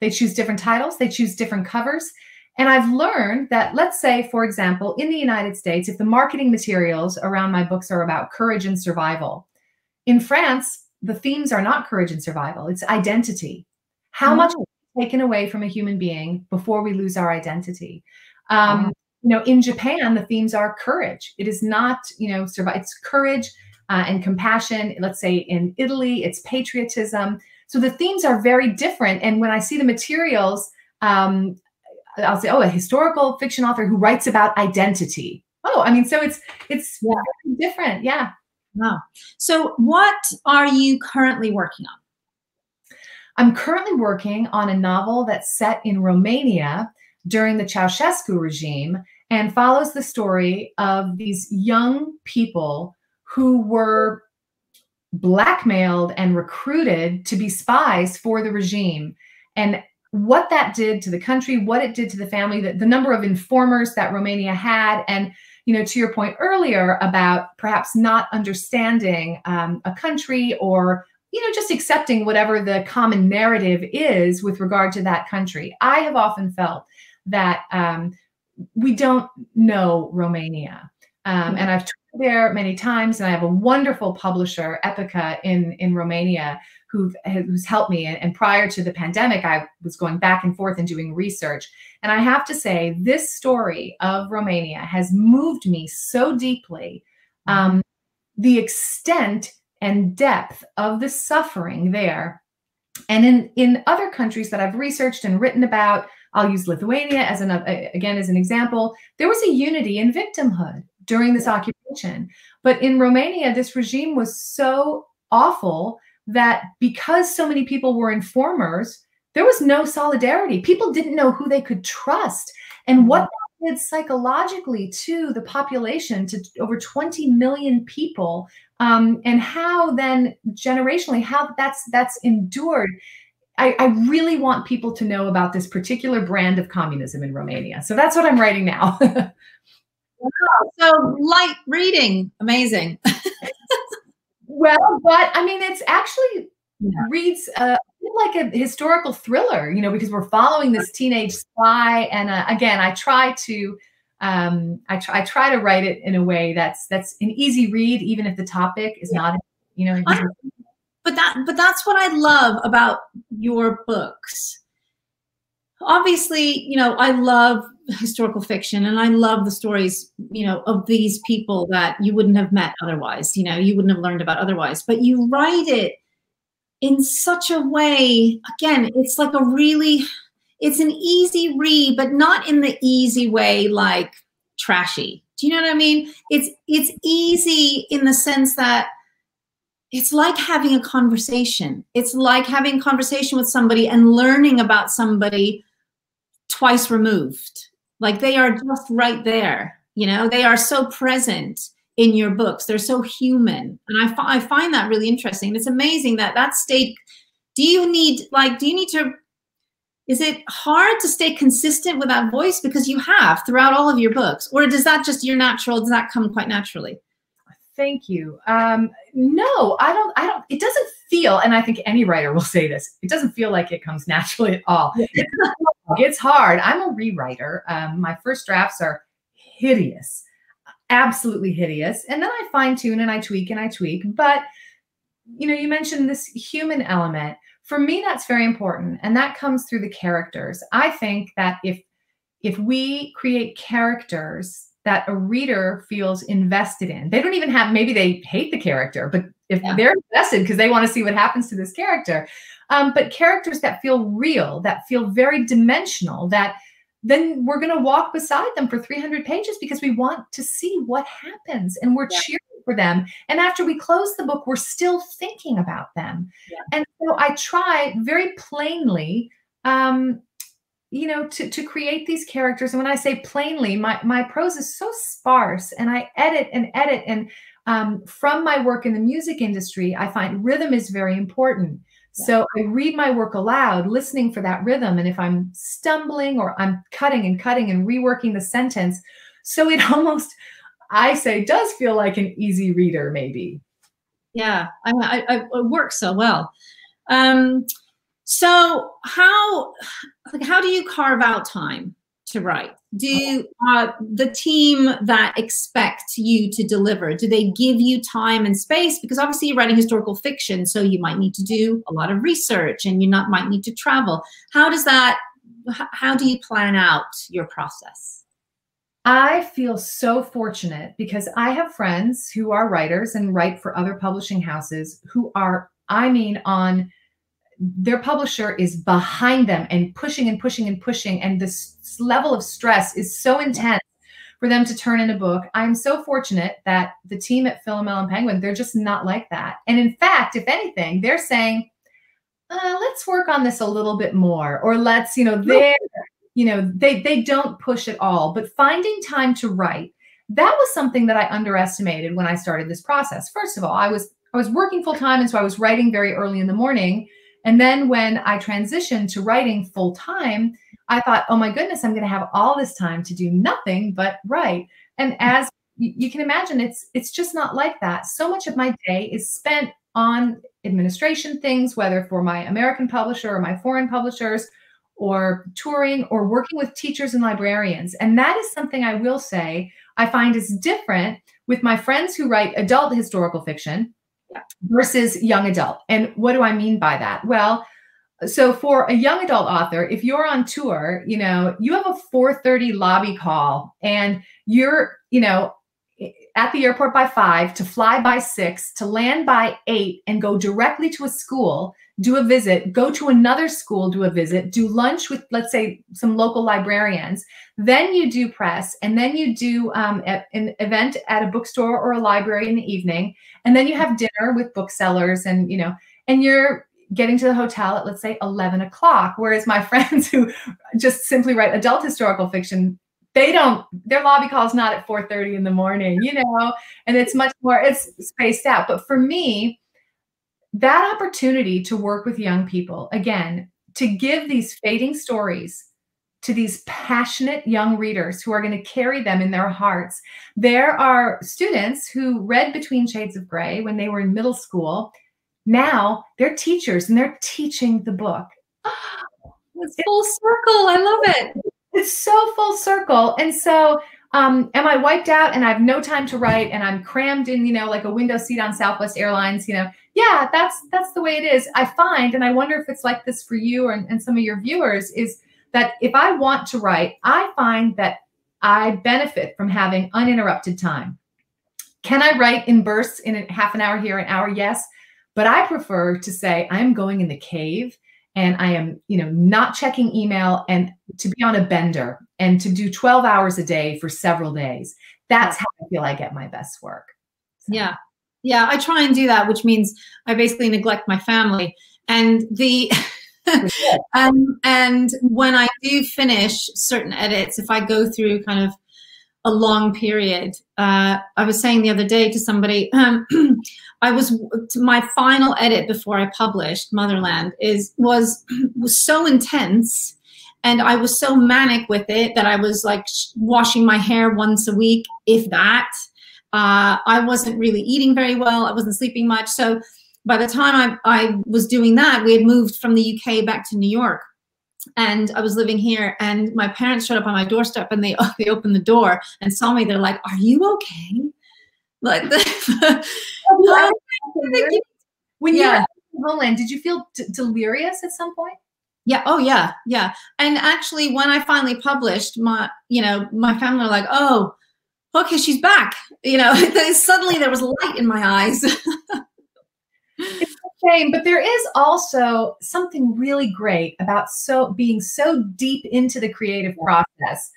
They choose different titles. They choose different covers. And I've learned that, let's say, for example, in the United States, if the marketing materials around my books are about courage and survival, in France, the themes are not courage and survival. It's identity. How much is taken away from a human being before we lose our identity? You know, in Japan, the themes are courage. It is not, you know, survive. It's courage and compassion. Let's say in Italy, it's patriotism. So the themes are very different. And when I see the materials, I'll say, oh, a historical fiction author who writes about identity. Oh, I mean, so it's very different. Yeah. Wow. So what are you currently working on? I'm currently working on a novel that's set in Romania during the Ceausescu regime and follows the story of these young people who were blackmailed and recruited to be spies for the regime, and what that did to the country, what it did to the family, the number of informers that Romania had. And, you know, to your point earlier about perhaps not understanding a country, or, you know, just accepting whatever the common narrative is with regard to that country. I have often felt that we don't know Romania. And I've tweeted there many times, and I have a wonderful publisher, Epica, in Romania, who's helped me. And prior to the pandemic, I was going back and forth and doing research. And I have to say, this story of Romania has moved me so deeply. The extent and depth of the suffering there. And in other countries that I've researched and written about, I'll use Lithuania as an example. There was a unity in victimhood during this occupation. But in Romania, this regime was so awful that because so many people were informers, there was no solidarity. People didn't know who they could trust. And what that did psychologically to the population, to over 20 million people, and how then generationally, how that's endured. I really want people to know about this particular brand of communism in Romania. So that's what I'm writing now. So light reading, amazing. Well, but I mean, it's actually reads like a historical thriller, you know, because we're following this teenage spy. And again, I try to write it in a way that's an easy read, even if the topic is not, you know. But that's what I love about your books. Obviously, you know, I love historical fiction and I love the stories, you know, of these people that you wouldn't have met otherwise, you know, you wouldn't have learned about otherwise, but you write it in such a way, again, it's like a really, it's an easy read, but not in the easy way, like trashy. Do you know what I mean? It's easy in the sense that it's like having a conversation. It's like having a conversation with somebody and learning about somebody twice removed. Like they are just right there, you know? They are so present in your books. They're so human. And I find that really interesting. It's amazing that that stayed. Is it hard to stay consistent with that voice? Because you have throughout all of your books, or does that just, you're natural, does that come quite naturally? Thank you. No, I don't, it doesn't feel, and I think any writer will say this, it doesn't feel like it comes naturally at all. It's hard. I'm a rewriter. My first drafts are hideous, absolutely hideous. And then I fine tune and I tweak and I tweak. But, you know, you mentioned this human element. For me, that's very important. And that comes through the characters. I think that if we create characters that a reader feels invested in. They don't even have, maybe they hate the character, but if they're invested because they want to see what happens to this character. But characters that feel real, that feel very dimensional, that then we're going to walk beside them for 300 pages because we want to see what happens and we're cheering for them. And after we close the book, we're still thinking about them. Yeah. And so I try very plainly, you know, to create these characters. And when I say plainly, my prose is so sparse and I edit and edit. And from my work in the music industry, I find rhythm is very important. Yeah. So I read my work aloud, listening for that rhythm. And if I'm stumbling or I'm cutting and reworking the sentence. So it almost, I say, does feel like an easy reader maybe. Yeah, it works so well. So how do you carve out time to write? Do the team that expects you to deliver, do they give you time and space? Because obviously you're writing historical fiction, so you might need to do a lot of research and you might need to travel. How do you plan out your process? I feel so fortunate because I have friends who are writers and write for other publishing houses who are, I mean, on their publisher is behind them and pushing and pushing and pushing. And this level of stress is so intense for them to turn in a book. I'm so fortunate that the team at Philomel and Penguin, they're just not like that. And in fact, if anything, they're saying, let's work on this a little bit more, or let's, you know, they don't push at all, but finding time to write. That was something that I underestimated when I started this process. First of all, I was working full time. And so I was writing very early in the morning. And then when I transitioned to writing full time, I thought, oh my goodness, I'm going to have all this time to do nothing but write. And as you can imagine, it's just not like that. So much of my day is spent on administration things, whether for my American publisher or my foreign publishers or touring or working with teachers and librarians. And that is something I will say I find is different with my friends who write adult historical fiction versus young adult. And what do I mean by that? Well, so for a young adult author, if you're on tour, you know, you have a 4:30 lobby call and you're, you know, at the airport by 5:00 to fly by 6:00 to land by 8:00 and go directly to a school, do a visit, go to another school, do a visit, do lunch with, let's say, some local librarians. Then you do press, and then you do an event at a bookstore or a library in the evening. And then you have dinner with booksellers and, you know, and you're getting to the hotel at, let's say, 11 o'clock. Whereas my friends who just simply write adult historical fiction, they don't, their lobby call is not at 4:30 in the morning, you know, and it's much more, it's spaced out. But for me, that opportunity to work with young people, again, to give these fading stories to these passionate young readers who are going to carry them in their hearts. There are students who read Between Shades of Gray when they were in middle school. Now they're teachers and they're teaching the book. Oh, it's full circle. I love it. It's so full circle. And so am I wiped out and I have no time to write and I'm crammed in, you know, like a window seat on Southwest Airlines, you know? Yeah, that's the way it is. I find, and I wonder if it's like this for you and some of your viewers, is that if I want to write, I find that I benefit from having uninterrupted time. Can I write in bursts in a half an hour here, an hour? Yes. But I prefer to say I'm going in the cave and I am, you know, not checking email and to be on a bender and to do 12 hours a day for several days. That's how I feel I get my best work. So. Yeah. Yeah. I try and do that, which means I basically neglect my family and the... and when I do finish certain edits, if I go through kind of a long period, I was saying the other day to somebody, my final edit before I published Motherland was so intense, and I was so manic with it that I was like washing my hair once a week, if that. I wasn't really eating very well. I wasn't sleeping much, so. By the time I was doing that, we had moved from the UK back to New York, and I was living here, and my parents showed up on my doorstep, and they opened the door and saw me. They're like, "Are you okay?" Like, when you were in Poland, did you feel delirious at some point? Yeah. Oh yeah. Yeah. And actually, when I finally published, my family were like, "Oh, okay, she's back." You know, suddenly there was light in my eyes. It's a shame, but there is also something really great about being so deep into the creative process,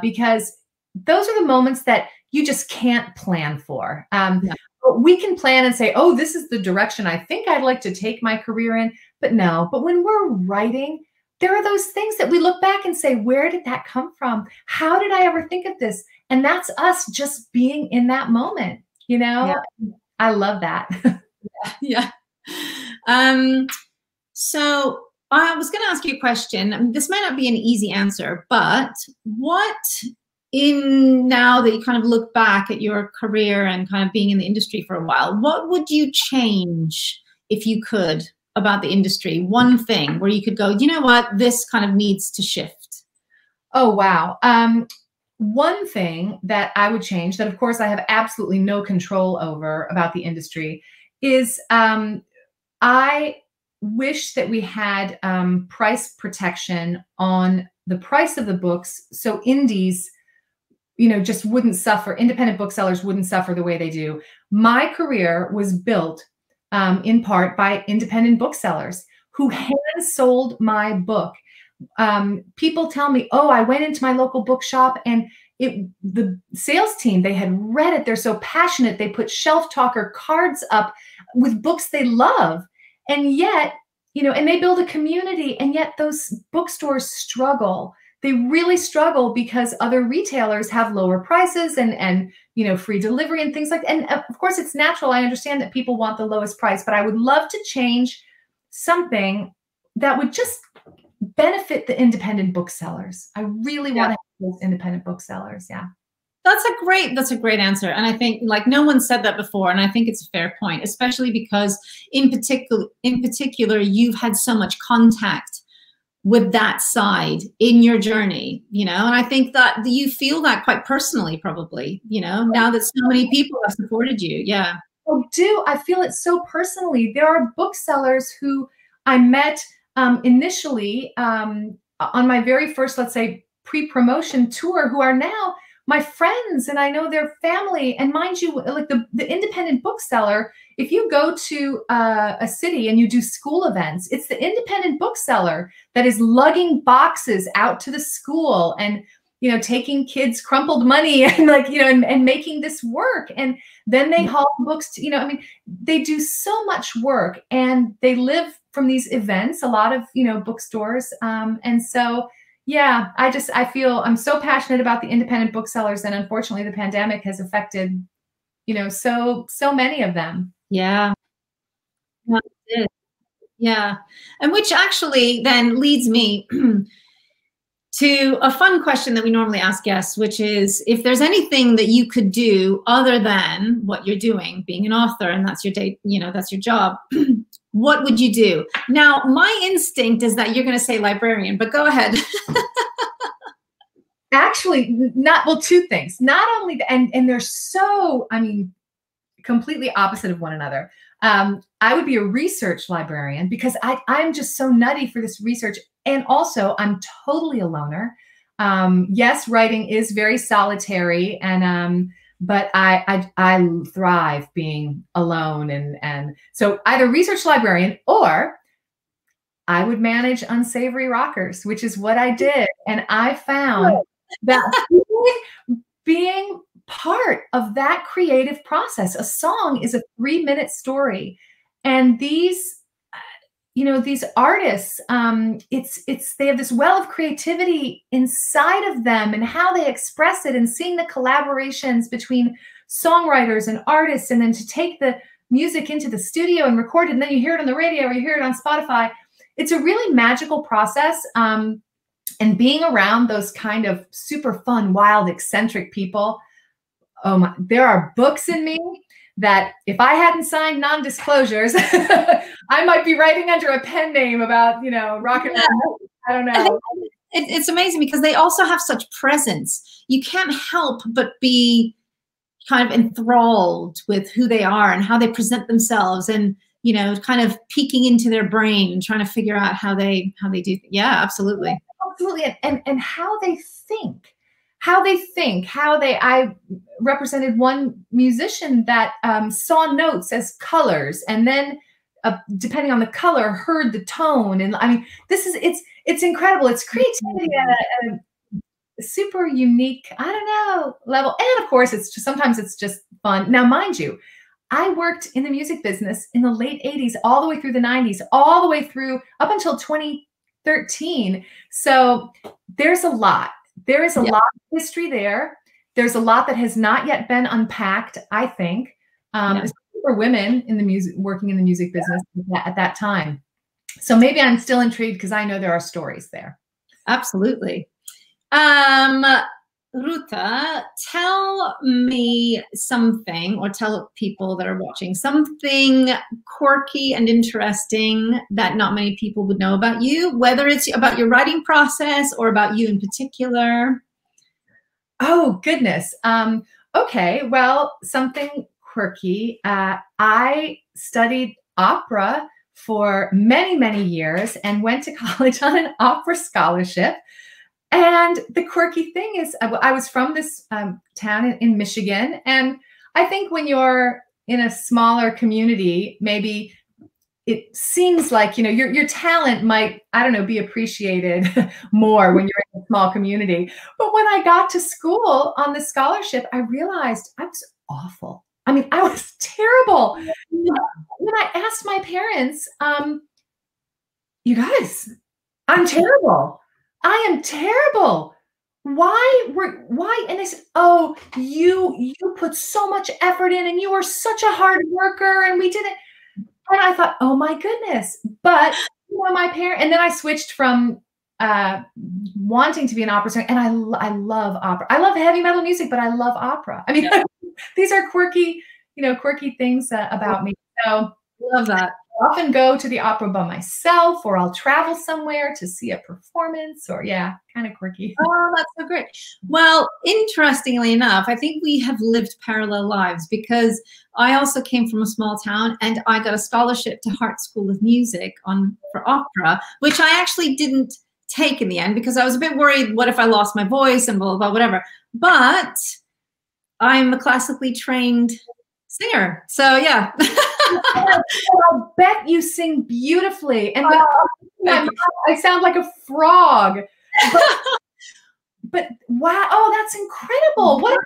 because those are the moments that you just can't plan for. But we can plan and say, oh, this is the direction I think I'd like to take my career in. But when we're writing, there are those things that we look back and say, where did that come from? How did I ever think of this? And that's us just being in that moment, you know? Yeah. I love that. Yeah. So I was going to ask you a question. I mean, this may not be an easy answer, but now that you kind of look back at your career and kind of being in the industry for a while, what would you change if you could about the industry? One thing where you could go, you know what, this kind of needs to shift. Oh, wow. One thing that I would change that, of course, I have absolutely no control over about the industry is I wish that we had price protection on the price of the books, so indies, you know, just wouldn't suffer. Independent booksellers wouldn't suffer the way they do. My career was built in part by independent booksellers who hand-sold my book. People tell me, oh, I went into my local bookshop and the sales team, they had read it. They're so passionate. They put shelf talker cards up with books they love. And yet, you know, and they build a community. And yet those bookstores struggle. They really struggle because other retailers have lower prices and you know, free delivery and things like that. And of course it's natural. I understand that people want the lowest price, but I would love to change something that would just benefit the independent booksellers. I really want to help those independent booksellers. Yeah. That's a great answer. And I think like no one said that before. And I think it's a fair point, especially because in particular, you've had so much contact with that side in your journey, you know, and I think that you feel that quite personally, probably, you know, now that so many people have supported you. Yeah. I do. I feel it so personally. There are booksellers who I met initially on my very first, let's say, pre-promotion tour, who are now my friends and I know their family. And mind you, like the independent bookseller, if you go to a city and you do school events, it's the independent bookseller that is lugging boxes out to the school and, you know, taking kids' crumpled money and like, you know, and making this work. And then they haul books to, you know, I mean, they do so much work and they live from these events, a lot of, you know, bookstores. And so, yeah, I feel I'm so passionate about the independent booksellers, and unfortunately the pandemic has affected, you know, so many of them. Yeah. Yeah. And which actually then leads me to a fun question that we normally ask guests, which is if there's anything that you could do other than what you're doing, being an author, and that's your day, you know, that's your job, what would you do? Now, my instinct is that you're going to say librarian, but go ahead. Actually, not, well, two things. Not only, and they're so, I mean, completely opposite of one another. I would be a research librarian because I'm just so nutty for this research. And also, I'm totally a loner. Yes, writing is very solitary, and but I thrive being alone, and so either research librarian or I would manage unsavory rockers, which is what I did, and I found that being part of that creative process. A song is a 3-minute story, and these, you know, these artists, they have this well of creativity inside of them and how they express it, and seeing the collaborations between songwriters and artists, and then to take the music into the studio and record it, and then you hear it on the radio or you hear it on Spotify. It's a really magical process. And being around those kind of super fun, wild, eccentric people, oh my, there are books in me that if I hadn't signed non-disclosures, I might be writing under a pen name about, you know, rock and roll. I don't know. It's amazing because they also have such presence. You can't help but be kind of enthralled with who they are and how they present themselves, and, you know, kind of peeking into their brain and trying to figure out how they do. Yeah, absolutely. Absolutely. And how they think. I represented one musician that saw notes as colors, and then depending on the color, heard the tone. And I mean, it's incredible. It's creativity at a super unique, I don't know, level. And of course, it's just, sometimes it's just fun. Now, mind you, I worked in the music business in the late 80s, all the way through the 90s, all the way through up until 2013. So there's a lot. There is a lot of history there. There's a lot that has not yet been unpacked, I think, for women in the music, working in the music business at that time. So maybe I'm still intrigued because I know there are stories there. Absolutely. Ruta, tell me something, or tell people that are watching, something quirky and interesting that not many people would know about you, whether it's about your writing process or about you in particular. Oh, goodness. Okay, well, something quirky. I studied opera for many, many years and went to college on an opera scholarship. And the quirky thing is, I was from this town in Michigan, and I think when you're in a smaller community, maybe it seems like, you know, your talent might, I don't know, be appreciated more when you're in a small community. But when I got to school on the scholarship, I realized I was awful. I mean, I was terrible. When I asked my parents, you guys, I'm terrible. I am terrible. Why? And they said, oh, you put so much effort in, and you were such a hard worker, and we did it. And I thought, oh my goodness. But you know, my parents, and then I switched from wanting to be an opera singer, and I love opera. I love heavy metal music, but I love opera. I mean, these are quirky, you know, quirky things about me. So love that. I often go to the opera by myself, or I'll travel somewhere to see a performance, or yeah, kind of quirky. Oh, that's so great. Well, interestingly enough, I think we have lived parallel lives, because I also came from a small town, and I got a scholarship to Hart School of Music for opera, which I actually didn't take in the end, because I was a bit worried, what if I lost my voice and blah, blah, blah, whatever. But I'm a classically trained singer, so yeah. I bet you sing beautifully, and I sound like a frog. But wow, oh, that's incredible! What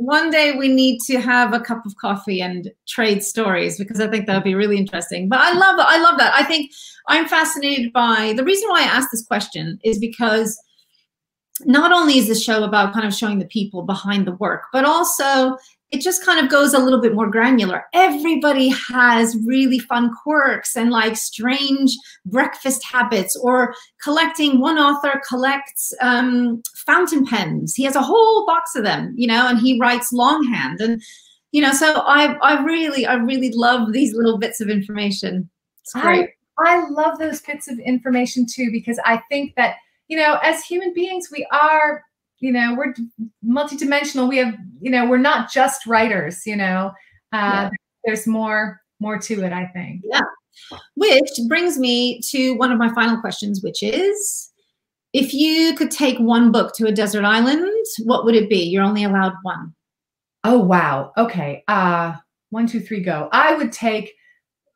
one day we need to have a cup of coffee and trade stories, because I think that would be really interesting. But I love that. I think I'm fascinated by, the reason why I asked this question is because not only is the show about kind of showing the people behind the work, but also it just kind of goes a little bit more granular. Everybody has really fun quirks and like strange breakfast habits, or collecting, one author collects fountain pens. He has a whole box of them, you know, and he writes longhand. And, you know, so I really love these little bits of information. It's great. I love those bits of information too, because I think that, you know, as human beings, we are, you know, we're multidimensional. We have, you know, we're not just writers, you know, yeah. There's more to it, I think. Yeah. Which brings me to one of my final questions, which is, if you could take one book to a desert island, what would it be? You're only allowed one. Oh, wow. Okay. 1, 2, 3, go. I would take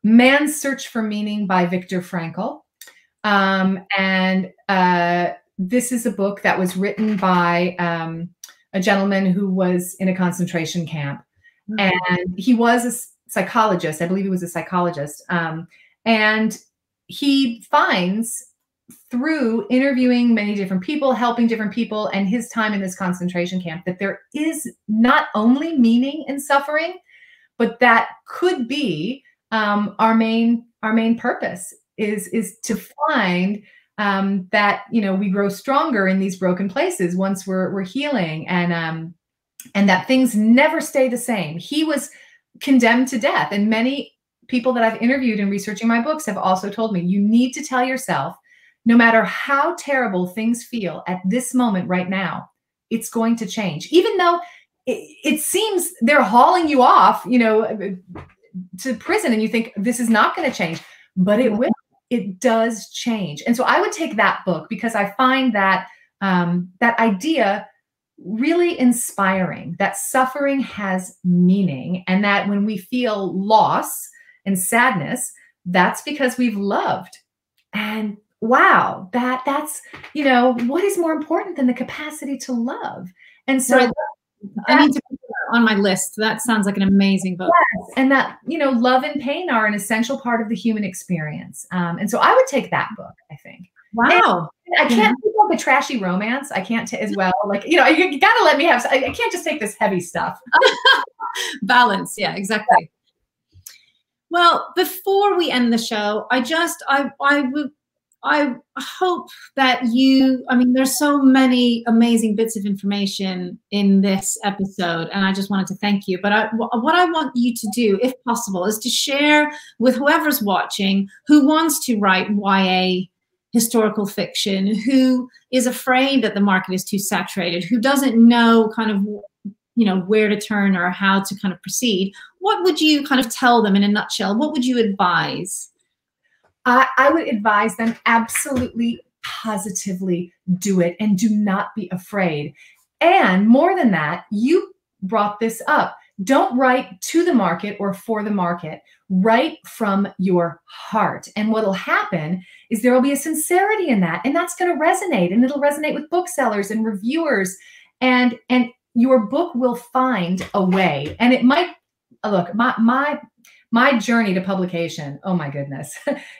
Man's Search for Meaning by Viktor Frankl. This is a book that was written by a gentleman who was in a concentration camp. Mm-hmm. And he was a psychologist. I believe he was a psychologist. And he finds, through interviewing many different people, helping different people, and his time in this concentration camp, that there is not only meaning in suffering, but that could be our main purpose is to find that, you know, we grow stronger in these broken places once we're healing, and that things never stay the same. He was condemned to death, and many people that I've interviewed in researching my books have also told me, you need to tell yourself, no matter how terrible things feel at this moment right now, it's going to change. Even though it seems they're hauling you off, you know, to prison, and you think this is not going to change, but it will. It does change. And so I would take that book, because I find that that idea really inspiring, that suffering has meaning, and that when we feel loss and sadness, that's because we've loved. And wow, that's, you know, what is more important than the capacity to love? And so right. I need to put that on my list. That sounds like an amazing book. Yes, and that, you know, love and pain are an essential part of the human experience. And so I would take that book, I think. Wow. And I can't pick up a trashy romance. I can't as well. Like, you know, you got to let me have, I can't just take this heavy stuff. Balance. Yeah, exactly. Yeah. Well, before we end the show, I hope that you, I mean, there's so many amazing bits of information in this episode, and I just wanted to thank you. But what I want you to do, if possible, is to share with whoever's watching who wants to write YA historical fiction, who is afraid that the market is too saturated, who doesn't know kind of, you know, where to turn or how to kind of proceed. What would you kind of tell them in a nutshell? What would you advise? I would advise them absolutely, positively do it, and do not be afraid. And more than that, you brought this up. Don't write to the market or for the market. Write from your heart. And what'll happen is there will be a sincerity in that, and that's going to resonate, and it'll resonate with booksellers and reviewers, and your book will find a way. And it might, look, my journey to publication, oh my goodness,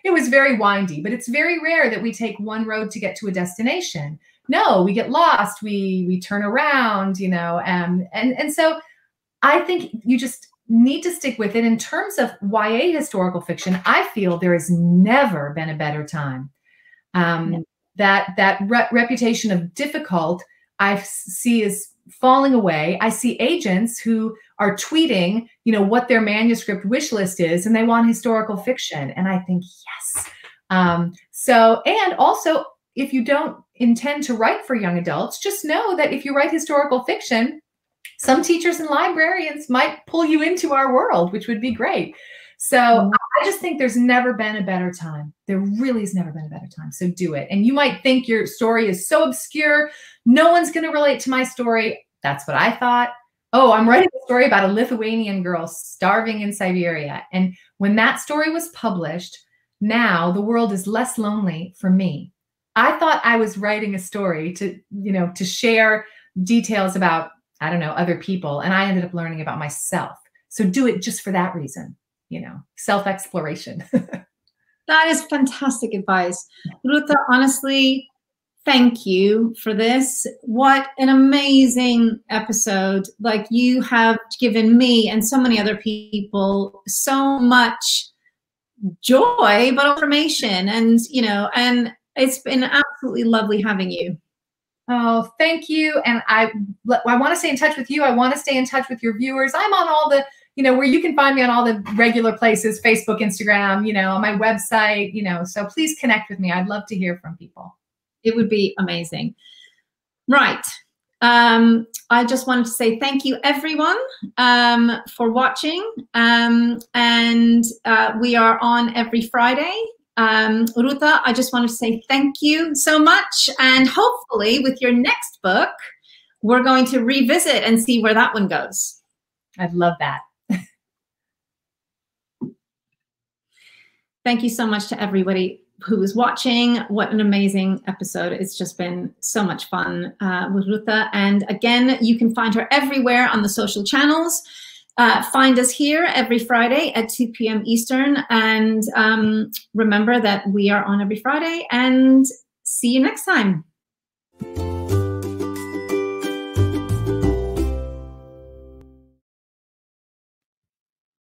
it was very windy, but it's very rare that we take one road to get to a destination. No, we get lost, we turn around, you know, and so I think you just need to stick with it. In terms of YA historical fiction, I feel there has never been a better time. That reputation of difficult, I see is falling away. I see agents who are tweeting, you know, what their manuscript wish list is, and they want historical fiction. And I think, yes. And also, if you don't intend to write for young adults, just know that if you write historical fiction, some teachers and librarians might pull you into our world, which would be great. So I just think there's never been a better time. There really has never been a better time. So do it. And you might think your story is so obscure, no one's going to relate to my story. That's what I thought. Oh, I'm writing a story about a Lithuanian girl starving in Siberia. And when that story was published, now the world is less lonely for me. I thought I was writing a story to, you know, to share details about, I don't know, other people. And I ended up learning about myself. So do it just for that reason. You know, self-exploration. That is fantastic advice. Ruta, honestly, thank you for this. What an amazing episode. Like, you have given me and so many other people so much joy, but information, and, you know, and it's been absolutely lovely having you. Oh, thank you. And I want to stay in touch with you. I want to stay in touch with your viewers. I'm on all the, you know, where you can find me on all the regular places, Facebook, Instagram, you know, on my website, you know, so please connect with me. I'd love to hear from people. It would be amazing. Right. I just wanted to say thank you, everyone, for watching. We are on every Friday. Ruta, I just want to say thank you so much. And hopefully with your next book, we're going to revisit and see where that one goes. I'd love that. Thank you so much to everybody who was watching. What an amazing episode. It's just been so much fun with Ruta. And again, you can find her everywhere on the social channels. Find us here every Friday at 2 p.m. Eastern. And remember that we are on every Friday, and see you next time.